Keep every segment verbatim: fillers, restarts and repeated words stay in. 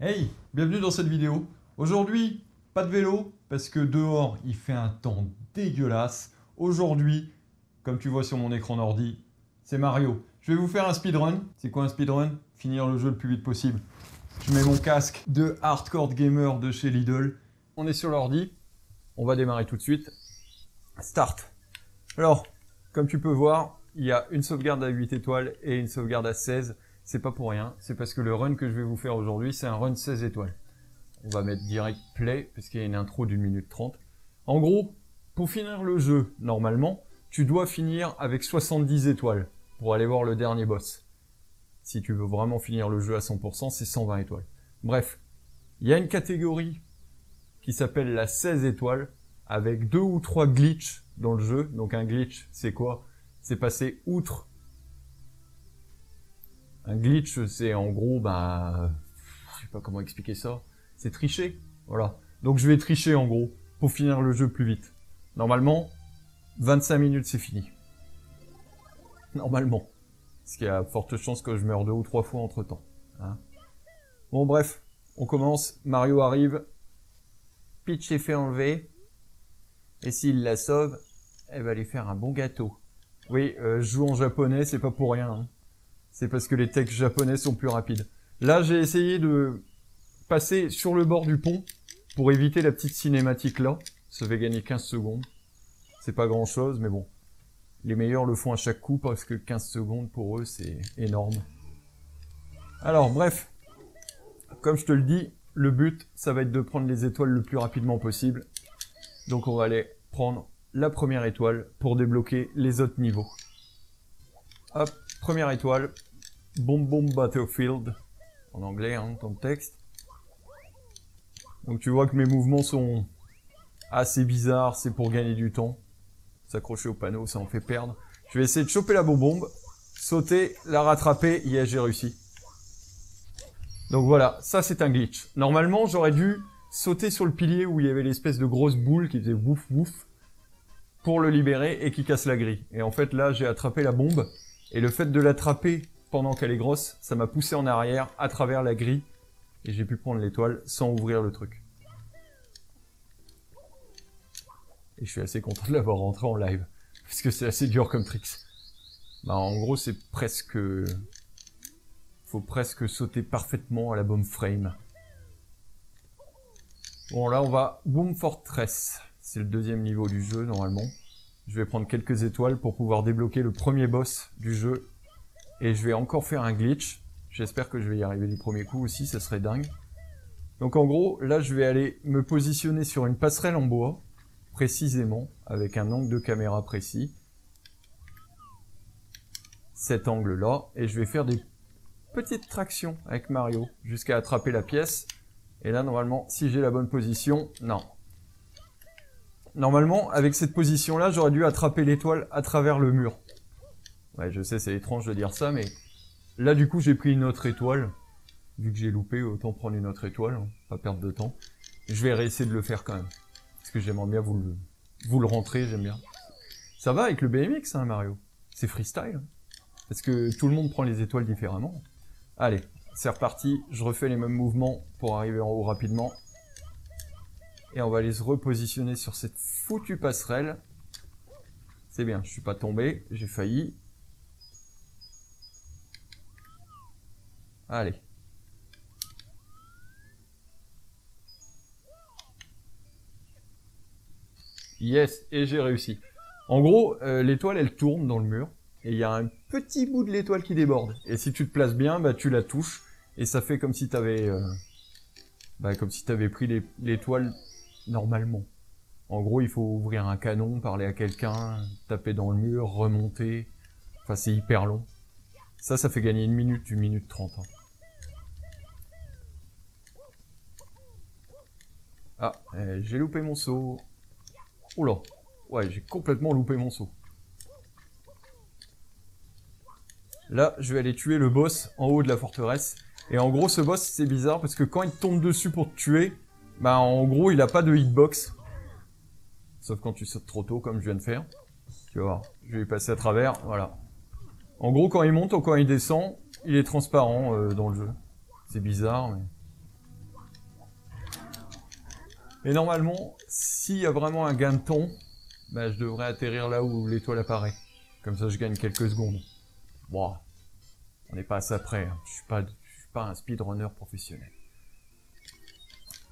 Hey, bienvenue dans cette vidéo. Aujourd'hui, pas de vélo parce que dehors il fait un temps dégueulasse. Aujourd'hui, comme tu vois sur mon écran d'ordi, c'est Mario. Je vais vous faire un speedrun. C'est quoi un speedrun? Finir le jeu le plus vite possible. Je mets mon casque de hardcore gamer de chez Lidl. On est sur l'ordi. On va démarrer tout de suite. Start. Alors, comme tu peux voir, il y a une sauvegarde à huit étoiles et une sauvegarde à seize. C'est pas pour rien, c'est parce que le run que je vais vous faire aujourd'hui, c'est un run seize étoiles. On va mettre direct play, parce qu'il y a une intro d'une minute trente. En gros, pour finir le jeu, normalement, tu dois finir avec soixante-dix étoiles pour aller voir le dernier boss. Si tu veux vraiment finir le jeu à cent pour cent, c'est cent vingt étoiles. Bref, il y a une catégorie qui s'appelle la seize étoiles, avec deux ou trois glitches dans le jeu. Donc un glitch, c'est quoi? C'est passer outre. Un glitch, c'est en gros, bah, je sais pas comment expliquer ça, c'est tricher, voilà. Donc je vais tricher en gros, pour finir le jeu plus vite. Normalement, vingt-cinq minutes c'est fini. Normalement. Parce qu'il y a forte chance que je meure deux ou trois fois entre temps. Hein. Bon bref, on commence, Mario arrive, Peach est fait enlever, et s'il la sauve, elle va lui faire un bon gâteau. Oui, euh, je joue en japonais, c'est pas pour rien, hein. C'est parce que les textes japonais sont plus rapides. Là, j'ai essayé de passer sur le bord du pont pour éviter la petite cinématique là. Ça fait gagner quinze secondes. C'est pas grand chose, mais bon. Les meilleurs le font à chaque coup parce que quinze secondes pour eux, c'est énorme. Alors, bref. Comme je te le dis, le but, ça va être de prendre les étoiles le plus rapidement possible. Donc, on va aller prendre la première étoile pour débloquer les autres niveaux. Hop, première étoile. Bob-omb Battlefield, en anglais, hein, dans le texte. Donc tu vois que mes mouvements sont assez bizarres, c'est pour gagner du temps. S'accrocher au panneau, ça en fait perdre. Je vais essayer de choper la bob-omb, sauter, la rattraper, yeah, j'ai réussi. Donc voilà, ça c'est un glitch. Normalement, j'aurais dû sauter sur le pilier où il y avait l'espèce de grosse boule qui faisait wouf wouf, pour le libérer et qui casse la grille. Et en fait là, j'ai attrapé la bombe, et le fait de l'attraper pendant qu'elle est grosse, ça m'a poussé en arrière, à travers la grille, et j'ai pu prendre l'étoile sans ouvrir le truc. Et je suis assez content de l'avoir rentré en live, parce que c'est assez dur comme tricks. Bah en gros, c'est presque... Faut presque sauter parfaitement à la bombe frame. Bon là, on va Boom Fortress. C'est le deuxième niveau du jeu, normalement. Je vais prendre quelques étoiles pour pouvoir débloquer le premier boss du jeu. Et je vais encore faire un glitch. J'espère que je vais y arriver du premier coup aussi, ça serait dingue. Donc en gros, là je vais aller me positionner sur une passerelle en bois, précisément, avec un angle de caméra précis. Cet angle-là. Et je vais faire des petites tractions avec Mario, jusqu'à attraper la pièce. Et là normalement, si j'ai la bonne position, non. Normalement, avec cette position-là, j'aurais dû attraper l'étoile à travers le mur. Ouais, je sais, c'est étrange de dire ça, mais... Là, du coup, j'ai pris une autre étoile. Vu que j'ai loupé, autant prendre une autre étoile, hein, pas perdre de temps. Je vais réessayer de le faire quand même. Parce que j'aimerais bien vous le, vous le rentrer, j'aime bien. Ça va avec le B M X, hein, Mario. C'est freestyle. Hein, parce que tout le monde prend les étoiles différemment. Allez, c'est reparti. Je refais les mêmes mouvements pour arriver en haut rapidement. Et on va aller se repositionner sur cette foutue passerelle. C'est bien, je suis pas tombé, j'ai failli. Allez. Yes, et j'ai réussi. En gros, euh, l'étoile, elle tourne dans le mur, et il y a un petit bout de l'étoile qui déborde. Et si tu te places bien, bah, tu la touches, et ça fait comme si t'avais, euh, bah, comme si t'avais pris l'étoile... normalement. En gros, il faut ouvrir un canon, parler à quelqu'un, taper dans le mur, remonter. Enfin, c'est hyper long. Ça, ça fait gagner une minute, une minute trente. Hein. Ah, euh, j'ai loupé mon saut. Oula. Ouais, j'ai complètement loupé mon saut. Là, je vais aller tuer le boss en haut de la forteresse. Et en gros, ce boss, c'est bizarre parce que quand il tombe dessus pour te tuer... Bah en gros il a pas de hitbox, sauf quand tu sautes trop tôt comme je viens de faire, tu vas voir, je vais passer à travers, voilà. En gros quand il monte ou quand il descend, il est transparent euh, dans le jeu, c'est bizarre mais Et normalement, s'il y a vraiment un gain de temps, bah, je devrais atterrir là où l'étoile apparaît. Comme ça, je gagne quelques secondes. Bon, on n'est pas à ça près. Hein. Je suis pas, je suis pas un speedrunner professionnel.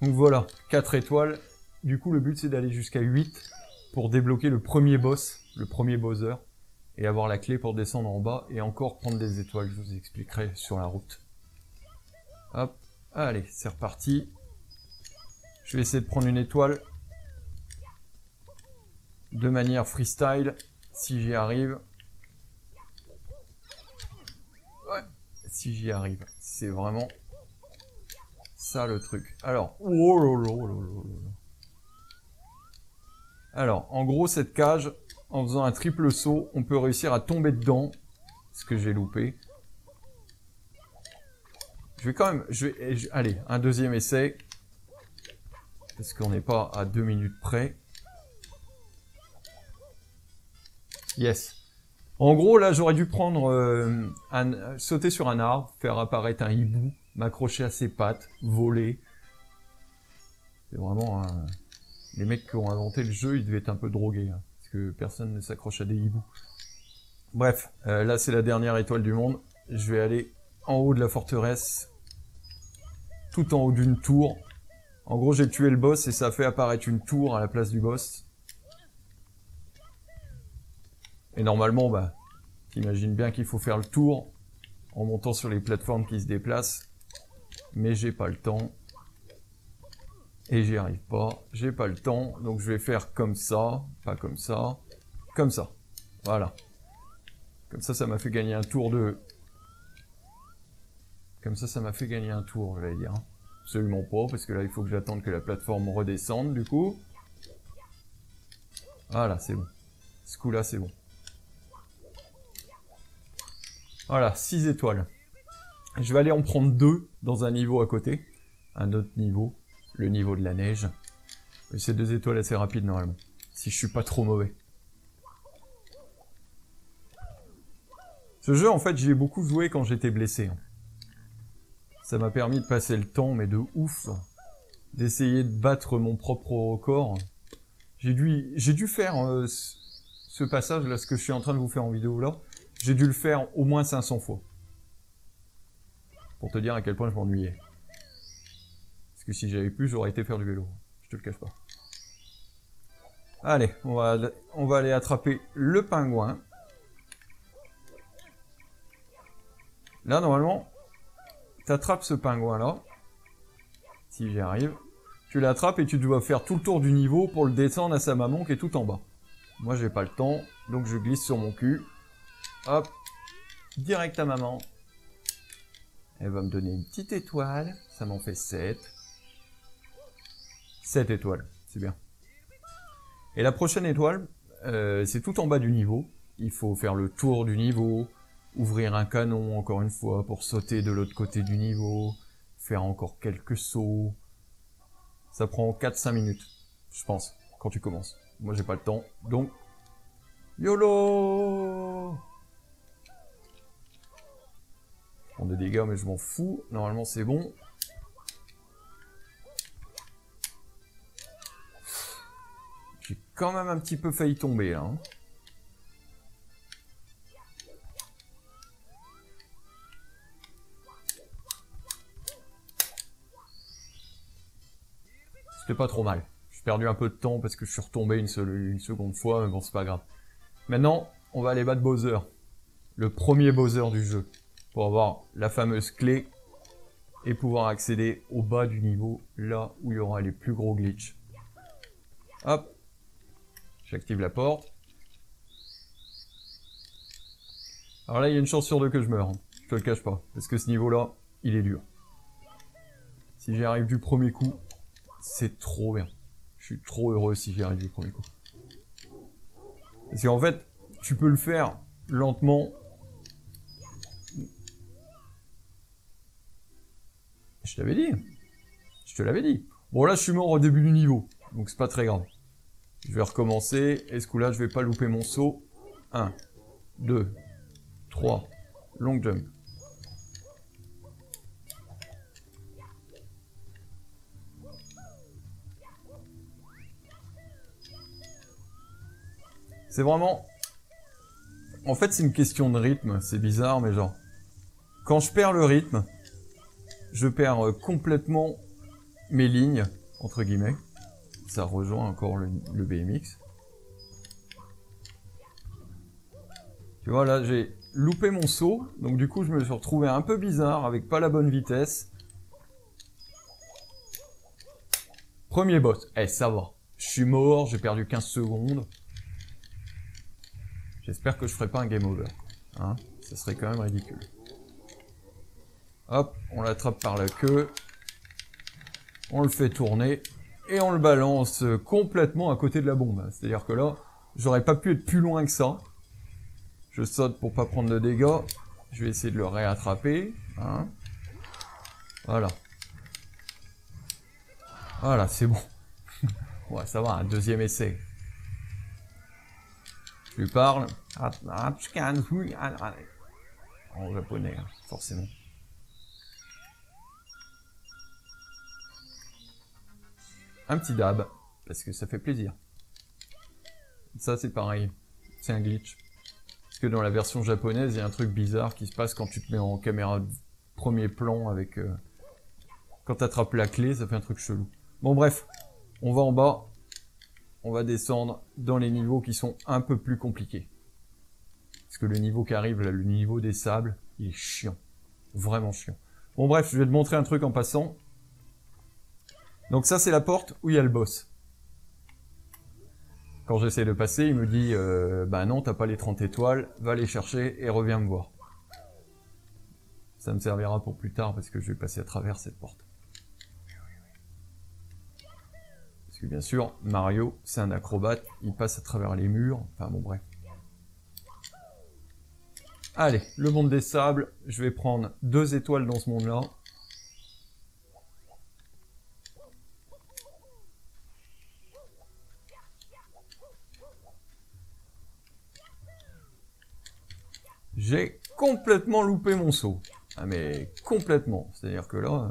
Donc voilà, quatre étoiles. Du coup, le but, c'est d'aller jusqu'à huit pour débloquer le premier boss, le premier Bowser, et avoir la clé pour descendre en bas et encore prendre des étoiles. Je vous expliquerai sur la route. Hop, allez, c'est reparti. Je vais essayer de prendre une étoile de manière freestyle, si j'y arrive. Ouais, si j'y arrive. C'est vraiment ça le truc. Alors, oh là là là là là. Alors, en gros, cette cage, en faisant un triple saut, on peut réussir à tomber dedans, ce que j'ai loupé. Je vais quand même... Je vais, je, allez, un deuxième essai. Parce qu'on n'est pas à deux minutes près. Yes. En gros, là, j'aurais dû prendre... Euh, un, sauter sur un arbre, faire apparaître un hibou, m'accrocher à ses pattes, voler. C'est vraiment un... Les mecs qui ont inventé le jeu, ils devaient être un peu drogués. Hein, parce que personne ne s'accroche à des hiboux. Bref, euh, là, c'est la dernière étoile du monde. Je vais aller... en haut de la forteresse, tout en haut d'une tour. En gros, j'ai tué le boss et ça fait apparaître une tour à la place du boss. Et normalement, bah, t'imagines bien qu'il faut faire le tour en montant sur les plateformes qui se déplacent. Mais j'ai pas le temps. Et j'y arrive pas. J'ai pas le temps. Donc je vais faire comme ça. Pas comme ça. Comme ça. Voilà. Comme ça, ça m'a fait gagner un tour de... Comme ça, ça m'a fait gagner un tour, je vais dire. Absolument pas, parce que là, il faut que j'attende que la plateforme redescende, du coup. Voilà, c'est bon. Ce coup-là, c'est bon. Voilà, six étoiles. Je vais aller en prendre deux dans un niveau à côté. Un autre niveau, le niveau de la neige. Et c'est deux étoiles assez rapides, normalement. Si je suis pas trop mauvais. Ce jeu, en fait, j'y ai beaucoup joué quand j'étais blessé. Ça m'a permis de passer le temps, mais de ouf, d'essayer de battre mon propre record. J'ai dû, j'ai dû faire euh, ce passage-là, ce que je suis en train de vous faire en vidéo là, j'ai dû le faire au moins cinq cents fois. Pour te dire à quel point je m'ennuyais. Parce que si j'avais pu, j'aurais été faire du vélo. Je te le cache pas. Allez, on va, on va aller attraper le pingouin. Là, normalement... T'attrapes ce pingouin-là, si j'y arrive. Tu l'attrapes et tu dois faire tout le tour du niveau pour le descendre à sa maman qui est tout en bas. Moi, j'ai pas le temps, donc je glisse sur mon cul. Hop, direct à maman. Elle va me donner une petite étoile, ça m'en fait sept. sept étoiles, c'est bien. Et la prochaine étoile, euh, c'est tout en bas du niveau. Il faut faire le tour du niveau... Ouvrir un canon, encore une fois, pour sauter de l'autre côté du niveau. Faire encore quelques sauts. Ça prend quatre à cinq minutes, je pense, quand tu commences. Moi, j'ai pas le temps, donc... YOLO! Je prends des dégâts, mais je m'en fous. Normalement, c'est bon. J'ai quand même un petit peu failli tomber, là. Hein. C'était pas trop mal. J'ai perdu un peu de temps parce que je suis retombé une, seule, une seconde fois, mais bon, c'est pas grave. Maintenant, on va aller battre Bowser. Le premier Bowser du jeu. Pour avoir la fameuse clé et pouvoir accéder au bas du niveau, là où il y aura les plus gros glitchs. Hop. J'active la porte. Alors là, il y a une chance sur deux que je meure. Je te le cache pas. Parce que ce niveau-là, il est dur. Si j'y arrive du premier coup... C'est trop bien. Je suis trop heureux si j'y arrive du premier coup. Parce qu'en fait, tu peux le faire lentement. Je t'avais dit. Je te l'avais dit. Bon là, je suis mort au début du niveau. Donc c'est pas très grave. Je vais recommencer. Et ce coup-là, je vais pas louper mon saut. un, deux, trois. Long jump. C'est vraiment... En fait, c'est une question de rythme. C'est bizarre, mais genre... Quand je perds le rythme, je perds complètement mes lignes, entre guillemets. Ça rejoint encore le, le B M X. Tu vois, là, j'ai loupé mon saut. Donc, du coup, je me suis retrouvé un peu bizarre, avec pas la bonne vitesse. Premier boss. Eh, ça va. Je suis mort, j'ai perdu quinze secondes. J'espère que je ferai pas un game over. Hein, ça serait quand même ridicule. Hop, on l'attrape par la queue. On le fait tourner. Et on le balance complètement à côté de la bombe. C'est-à-dire que là, j'aurais pas pu être plus loin que ça. Je saute pour pas prendre de dégâts. Je vais essayer de le réattraper. Hein. Voilà. Voilà, c'est bon. Ouais, ça va, un deuxième essai. Je lui parle. En japonais, forcément. Un petit dab, parce que ça fait plaisir. Ça, c'est pareil. C'est un glitch. Parce que dans la version japonaise, il y a un truc bizarre qui se passe quand tu te mets en caméra de premier plan avec... Euh... Quand t'attrapes la clé, ça fait un truc chelou. Bon, bref. On va en bas. On va descendre dans les niveaux qui sont un peu plus compliqués. Parce que le niveau qui arrive, là, le niveau des sables, il est chiant. Vraiment chiant. Bon, bref, je vais te montrer un truc en passant. Donc ça, c'est la porte où il y a le boss. Quand j'essaie de passer, il me dit euh, « Bah non, t'as pas les trente étoiles, va les chercher et reviens me voir. » Ça me servira pour plus tard parce que je vais passer à travers cette porte. Parce que bien sûr, Mario, c'est un acrobate, il passe à travers les murs, enfin bon bref. Allez, le monde des sables, je vais prendre deux étoiles dans ce monde-là. J'ai complètement loupé mon saut. Ah mais complètement, c'est-à-dire que là... Euh...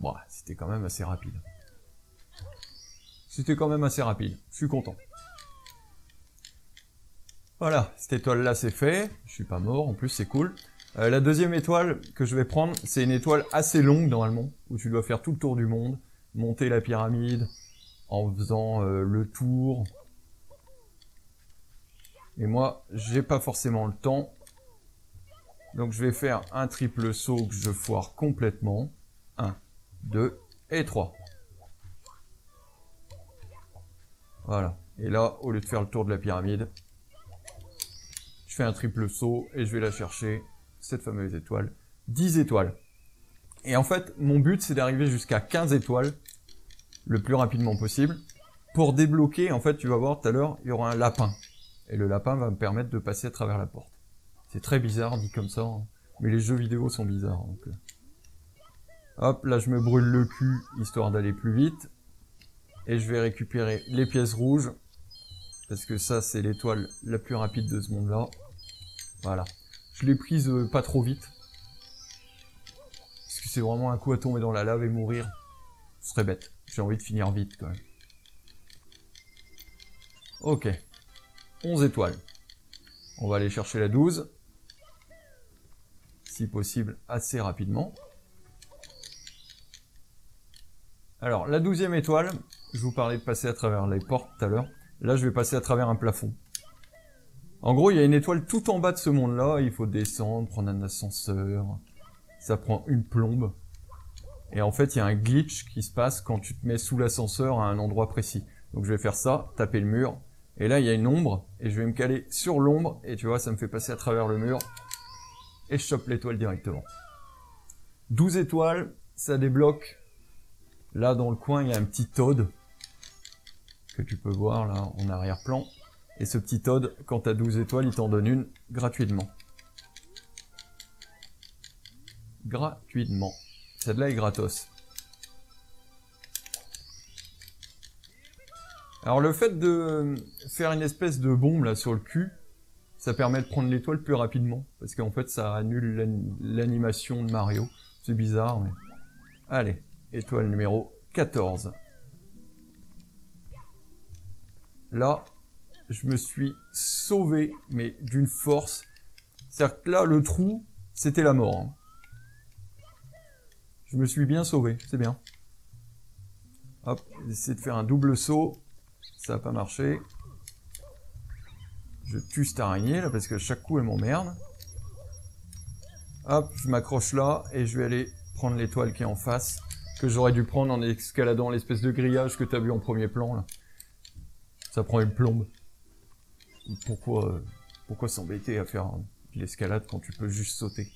Bon, c'était quand même assez rapide. C'était quand même assez rapide, je suis content. Voilà, cette étoile-là c'est fait, je suis pas mort, en plus c'est cool. Euh, la deuxième étoile que je vais prendre, c'est une étoile assez longue normalement, où tu dois faire tout le tour du monde, monter la pyramide en faisant euh, le tour. Et moi, j'ai pas forcément le temps, donc je vais faire un triple saut que je foire complètement. un, deux et trois. Voilà. Et là, au lieu de faire le tour de la pyramide, je fais un triple saut et je vais la chercher, cette fameuse étoile. dix étoiles. Et en fait, mon but, c'est d'arriver jusqu'à quinze étoiles le plus rapidement possible. Pour débloquer, en fait, tu vas voir tout à l'heure, il y aura un lapin. Et le lapin va me permettre de passer à travers la porte. C'est très bizarre, dit comme ça. Hein. Mais les jeux vidéo sont bizarres. Donc... Hop, là je me brûle le cul, histoire d'aller plus vite. Et je vais récupérer les pièces rouges. Parce que ça, c'est l'étoile la plus rapide de ce monde-là. Voilà. Je l'ai prise euh, pas trop vite. Parce que c'est vraiment un coup à tomber dans la lave et mourir. Ce serait bête. J'ai envie de finir vite, quand même. Ok. onze étoiles. On va aller chercher la douze. Si possible, assez rapidement. Alors, la douzième étoile, je vous parlais de passer à travers les portes tout à l'heure. Là, je vais passer à travers un plafond. En gros, il y a une étoile tout en bas de ce monde-là. Il faut descendre, prendre un ascenseur. Ça prend une plombe. Et en fait, il y a un glitch qui se passe quand tu te mets sous l'ascenseur à un endroit précis. Donc, je vais faire ça, taper le mur. Et là, il y a une ombre. Et je vais me caler sur l'ombre. Et tu vois, ça me fait passer à travers le mur. Et je chope l'étoile directement. douze étoiles, ça débloque... Là, dans le coin, il y a un petit Toad que tu peux voir, là, en arrière-plan. Et ce petit Toad, quand t'as douze étoiles, il t'en donne une gratuitement. Gratuitement. Celle-là est gratos. Alors, le fait de faire une espèce de bombe, là, sur le cul, ça permet de prendre l'étoile plus rapidement, parce qu'en fait ça annule l'animation de Mario. C'est bizarre, mais... Allez, étoile numéro quatorze. Là, je me suis sauvé, mais d'une force. C'est-à-dire que là, le trou, c'était la mort. Hein. Je me suis bien sauvé, c'est bien. Hop, j'essaie de faire un double saut. Ça n'a pas marché. Je tue cette araignée, là, parce que chaque coup, elle m'emmerde. Hop, je m'accroche là, et je vais aller prendre l'étoile qui est en face, que j'aurais dû prendre en escaladant l'espèce de grillage que t'as vu en premier plan, là. Ça prend une plombe. Pourquoi, euh, pourquoi s'embêter à faire de l'escalade quand tu peux juste sauter?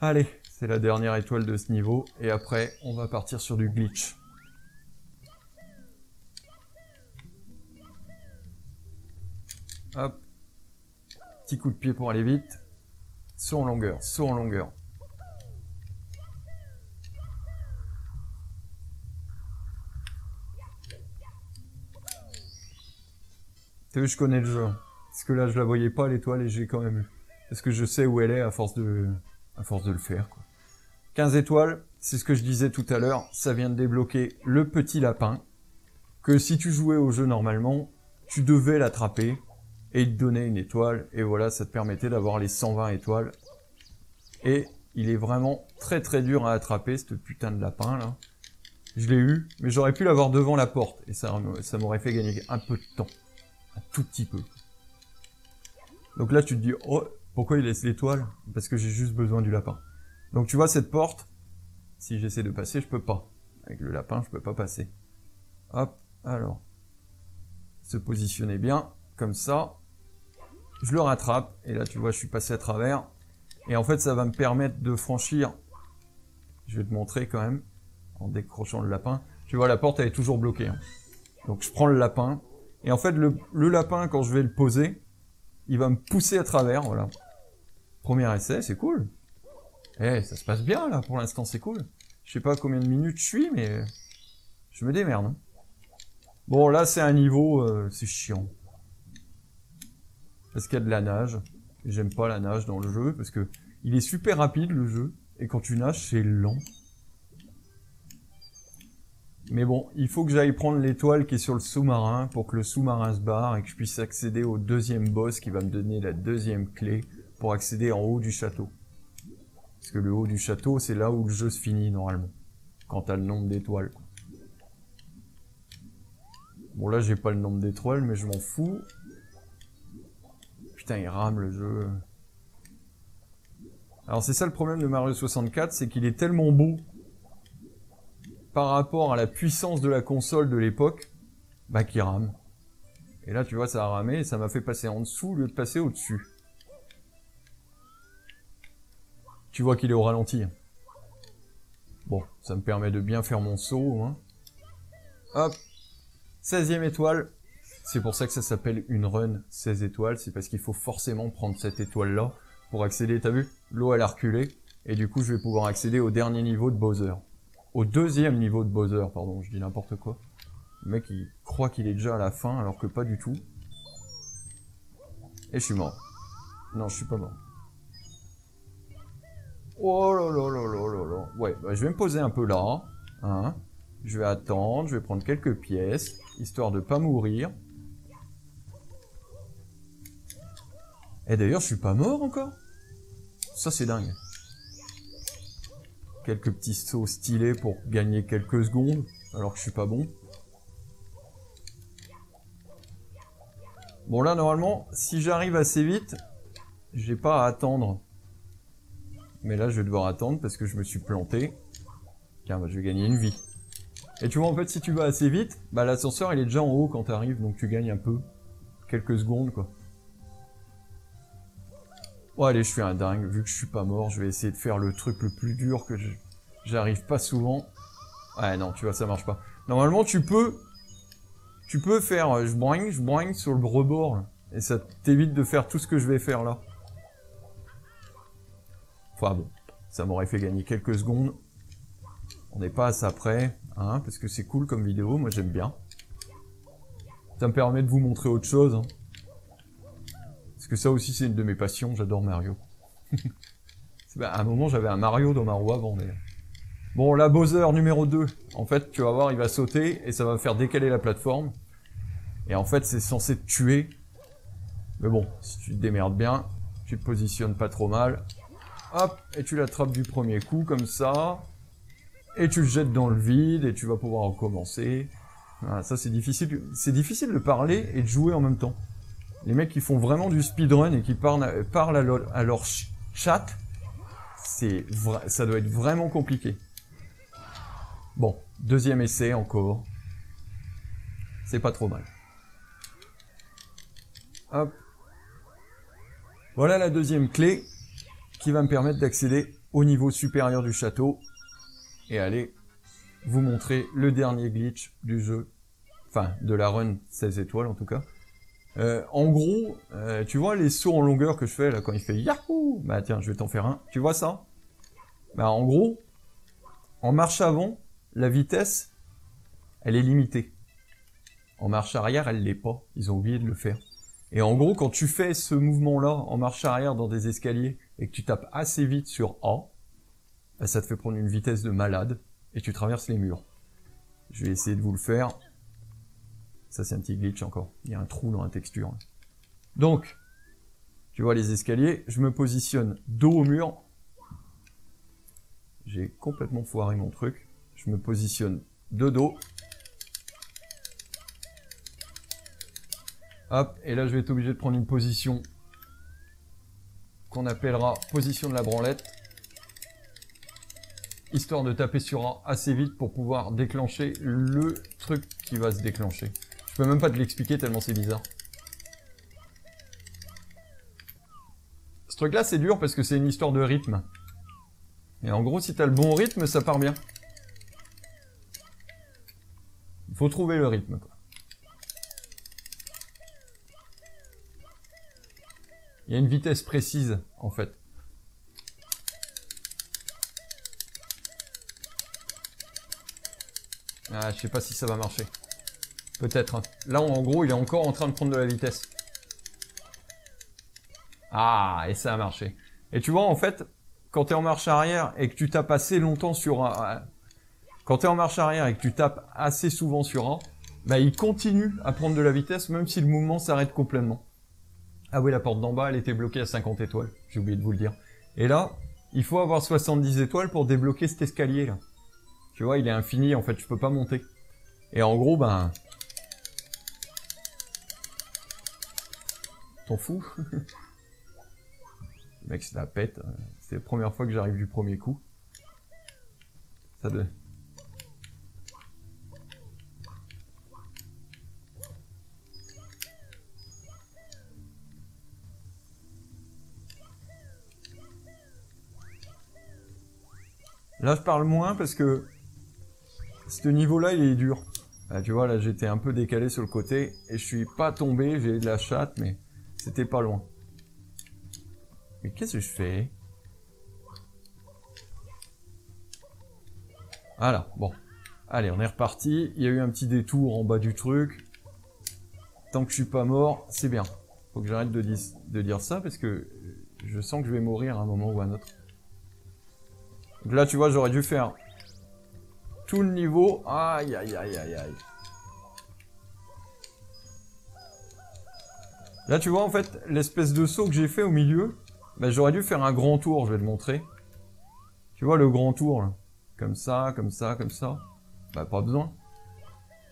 Allez, c'est la dernière étoile de ce niveau, et après, on va partir sur du glitch. Hop. Petit coup de pied pour aller vite. Saut en longueur, saut en longueur. T'as vu, je connais le jeu. Parce que là, je la voyais pas, l'étoile, et j'ai quand même eu. Parce que je sais où elle est à force de, à force de le faire, quoi. quinze étoiles, c'est ce que je disais tout à l'heure. Ça vient de débloquer le petit lapin. Que si tu jouais au jeu normalement, tu devais l'attraper et il te donnait une étoile. Et voilà, ça te permettait d'avoir les cent vingt étoiles. Et il est vraiment très très dur à attraper, ce putain de lapin, là. Je l'ai eu, mais j'aurais pu l'avoir devant la porte. Et ça, ça m'aurait fait gagner un peu de temps. Un tout petit peu. Donc là, tu te dis, oh, pourquoi il laisse l'étoile? Parce que j'ai juste besoin du lapin. Donc tu vois, cette porte, si j'essaie de passer, je peux pas. Avec le lapin, je peux pas passer. Hop, alors. Se positionner bien, comme ça. Je le rattrape, et là, tu vois, je suis passé à travers. Et en fait, ça va me permettre de franchir. Je vais te montrer quand même, en décrochant le lapin. Tu vois, la porte, elle est toujours bloquée. Hein. Donc je prends le lapin. Et en fait, le, le lapin, quand je vais le poser, il va me pousser à travers, voilà. Premier essai, c'est cool. Eh, ça se passe bien, là, pour l'instant, c'est cool. Je sais pas combien de minutes je suis, mais je me démerde. Hein. Bon, là, c'est un niveau... Euh, c'est chiant. Parce qu'il y a de la nage. J'aime pas la nage dans le jeu, parce que il est super rapide, le jeu. Et quand tu nages, c'est lent. Mais bon, il faut que j'aille prendre l'étoile qui est sur le sous-marin pour que le sous-marin se barre et que je puisse accéder au deuxième boss qui va me donner la deuxième clé pour accéder en haut du château. Parce que le haut du château, c'est là où le jeu se finit normalement, quand t'as le nombre d'étoiles. Bon là, j'ai pas le nombre d'étoiles, mais je m'en fous. Putain, il rame le jeu. Alors c'est ça le problème de Mario soixante-quatre, c'est qu'il est tellement beau par rapport à la puissance de la console de l'époque, bah qui rame. Et là, tu vois, ça a ramé et ça m'a fait passer en dessous au lieu de passer au-dessus. Tu vois qu'il est au ralenti. Bon, ça me permet de bien faire mon saut. Hein. Hop, seizième étoile. C'est pour ça que ça s'appelle une run seize étoiles. C'est parce qu'il faut forcément prendre cette étoile-là pour accéder. T'as vu? L'eau, elle a reculé. Et du coup, je vais pouvoir accéder au dernier niveau de Bowser. Au deuxième niveau de Bowser, pardon, je dis n'importe quoi. Le mec, il croit qu'il est déjà à la fin, alors que pas du tout. Et je suis mort. Non, je suis pas mort. Oh là là là là là là. Ouais, bah, je vais me poser un peu là. Hein. Je vais attendre, je vais prendre quelques pièces, histoire de pas mourir. Et d'ailleurs, je suis pas mort encore. Ça, c'est dingue. Quelques petits sauts stylés pour gagner quelques secondes, alors que je suis pas bon. Bon là, normalement, si j'arrive assez vite, j'ai pas à attendre. Mais là, je vais devoir attendre parce que je me suis planté. Tiens, bah, je vais gagner une vie. Et tu vois, en fait, si tu vas assez vite, bah l'ascenseur, il est déjà en haut quand t'arrives, donc tu gagnes un peu. Quelques secondes, quoi. Bon allez, je suis un dingue, vu que je suis pas mort, je vais essayer de faire le truc le plus dur que j'arrive pas souvent. Ah non, tu vois, ça marche pas. Normalement, tu peux tu peux faire je boing, je boing sur le rebord, là, et ça t'évite de faire tout ce que je vais faire là. Enfin bon, ça m'aurait fait gagner quelques secondes. On n'est pas à ça près, hein, parce que c'est cool comme vidéo, moi j'aime bien. Ça me permet de vous montrer autre chose, hein. Parce que ça aussi, c'est une de mes passions, j'adore Mario. À un moment, j'avais un Mario dans ma roue avant, mais... Bon, là, Bowser numéro deux. En fait, tu vas voir, il va sauter, et ça va faire décaler la plateforme. Et en fait, c'est censé te tuer. Mais bon, si tu te démerdes bien, tu te positionnes pas trop mal. Hop, et tu l'attrapes du premier coup, comme ça. Et tu le jettes dans le vide, et tu vas pouvoir recommencer. Voilà, ça, c'est difficile. C'est difficile de parler et de jouer en même temps. Les mecs qui font vraiment du speedrun et qui parlent à, parlent à leur, à leur ch chat, c'est vrai, ça doit être vraiment compliqué. Bon, deuxième essai encore. C'est pas trop mal. Hop. Voilà la deuxième clé qui va me permettre d'accéder au niveau supérieur du château et aller vous montrer le dernier glitch du jeu, enfin de la run seize étoiles en tout cas. Euh, en gros, euh, tu vois les sauts en longueur que je fais là quand il fait yahoo, bah tiens je vais t'en faire un, tu vois ça? Bah en gros, en marche avant, la vitesse, elle est limitée. En marche arrière, elle l'est pas. Ils ont oublié de le faire. Et en gros, quand tu fais ce mouvement-là en marche arrière dans des escaliers et que tu tapes assez vite sur A, bah, ça te fait prendre une vitesse de malade et tu traverses les murs. Je vais essayer de vous le faire. Ça, c'est un petit glitch encore. Il y a un trou dans la texture. Donc, tu vois les escaliers. Je me positionne dos au mur. J'ai complètement foiré mon truc. Je me positionne de dos. Hop, et là je vais être obligé de prendre une position qu'on appellera position de la branlette, histoire de taper sur A assez vite pour pouvoir déclencher le truc qui va se déclencher. Je peux même pas te l'expliquer tellement c'est bizarre. Ce truc là c'est dur parce que c'est une histoire de rythme. Et en gros si t'as le bon rythme ça part bien. Il faut trouver le rythme quoi. Il y a une vitesse précise, en fait. Ah, je sais pas si ça va marcher. Peut-être. Hein. Là, en gros, il est encore en train de prendre de la vitesse. Ah, et ça a marché. Et tu vois, en fait, quand t'es en marche arrière et que tu tapes assez longtemps sur un... Quand t'es en marche arrière et que tu tapes assez souvent sur un, bah, il continue à prendre de la vitesse, même si le mouvement s'arrête complètement. Ah oui, la porte d'en bas, elle était bloquée à cinquante étoiles. J'ai oublié de vous le dire. Et là, il faut avoir soixante-dix étoiles pour débloquer cet escalier-là. Tu vois, il est infini, en fait, je peux pas monter. Et en gros, ben... T'en fous? Le mec, c'est la pète. C'est la première fois que j'arrive du premier coup. Ça de... Là, je parle moins parce que ce niveau-là, il est dur. Là, tu vois, là, j'étais un peu décalé sur le côté et je suis pas tombé. J'ai de la chatte, mais c'était pas loin. Mais qu'est-ce que je fais? Voilà, bon. Allez, on est reparti. Il y a eu un petit détour en bas du truc. Tant que je suis pas mort, c'est bien. Faut que j'arrête de, de dire ça parce que je sens que je vais mourir à un moment ou à un autre. Donc là, tu vois, j'aurais dû faire tout le niveau. Aïe, aïe, aïe, aïe, aïe. Là, tu vois, en fait, l'espèce de saut que j'ai fait au milieu, bah, j'aurais dû faire un grand tour, je vais te montrer. Tu vois, le grand tour, là. Comme ça, comme ça, comme ça. Bah, pas besoin.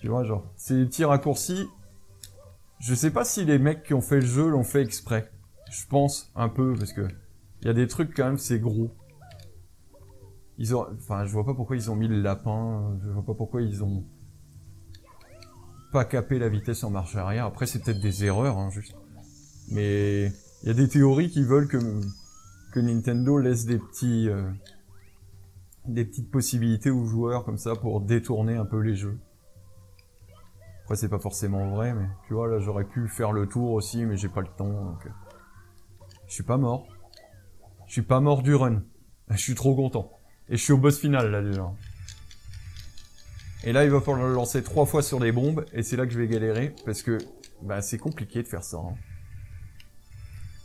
Tu vois, genre, c'est des petits raccourcis. Je sais pas si les mecs qui ont fait le jeu l'ont fait exprès. Je pense un peu, parce que il y a des trucs, quand même, c'est gros. Ils ont... Enfin, je vois pas pourquoi ils ont mis le lapin, je vois pas pourquoi ils ont pas capé la vitesse en marche arrière. Après, c'est peut-être des erreurs, hein, juste. Mais il y a des théories qui veulent que, que Nintendo laisse des petits, euh, des petites possibilités aux joueurs comme ça pour détourner un peu les jeux. Après, c'est pas forcément vrai, mais tu vois, là, j'aurais pu faire le tour aussi, mais j'ai pas le temps, donc... Je suis pas mort. Je suis pas mort du run. Je suis trop content. Et je suis au boss final, là, déjà. Et là, il va falloir le lancer trois fois sur les bombes, et c'est là que je vais galérer, parce que bah, c'est compliqué de faire ça. Hein.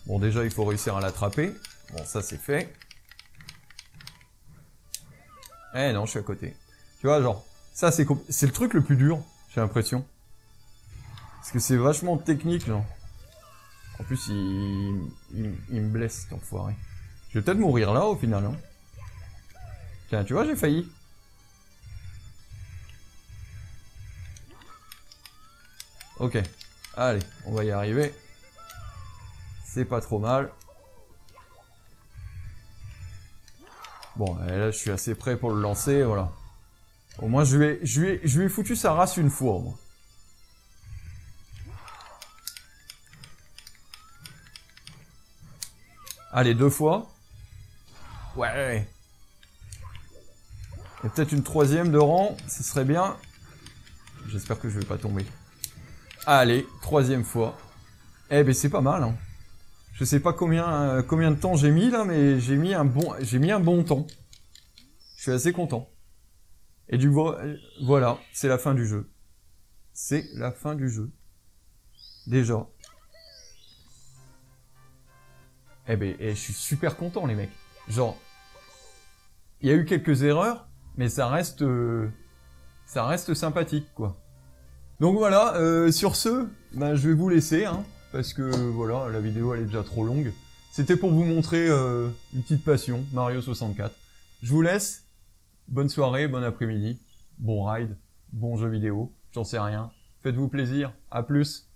Bon, déjà, il faut réussir à l'attraper. Bon, ça, c'est fait. Eh non, je suis à côté. Tu vois, genre, ça, c'est c'est le truc le plus dur, j'ai l'impression. Parce que c'est vachement technique, genre. En plus, il, il, il me blesse, cet enfoiré. Je vais peut-être mourir là, au final, hein. Tiens, tu vois, j'ai failli. Ok. Allez, on va y arriver. C'est pas trop mal. Bon, et là, je suis assez prêt pour le lancer, voilà. Au moins, je lui ai, je lui ai, je lui ai foutu sa race une fois, moi. Allez, deux fois. Ouais. Et peut-être une troisième de rang, ce serait bien. J'espère que je vais pas tomber. Allez, troisième fois. Eh ben, c'est pas mal, hein. Je sais pas combien, euh, combien de temps j'ai mis là, mais j'ai mis un bon, j'ai mis un bon temps. Je suis assez content. Et du coup, voilà, c'est la fin du jeu. C'est la fin du jeu. Déjà. Eh ben, eh, je suis super content, les mecs. Genre, il y a eu quelques erreurs, mais ça reste, euh, ça reste sympathique, quoi. Donc voilà, euh, sur ce, ben, je vais vous laisser, hein, parce que voilà, la vidéo elle est déjà trop longue. C'était pour vous montrer euh, une petite passion, Mario soixante-quatre. Je vous laisse, bonne soirée, bon après-midi, bon ride, bon jeu vidéo, j'en sais rien. Faites-vous plaisir, à plus.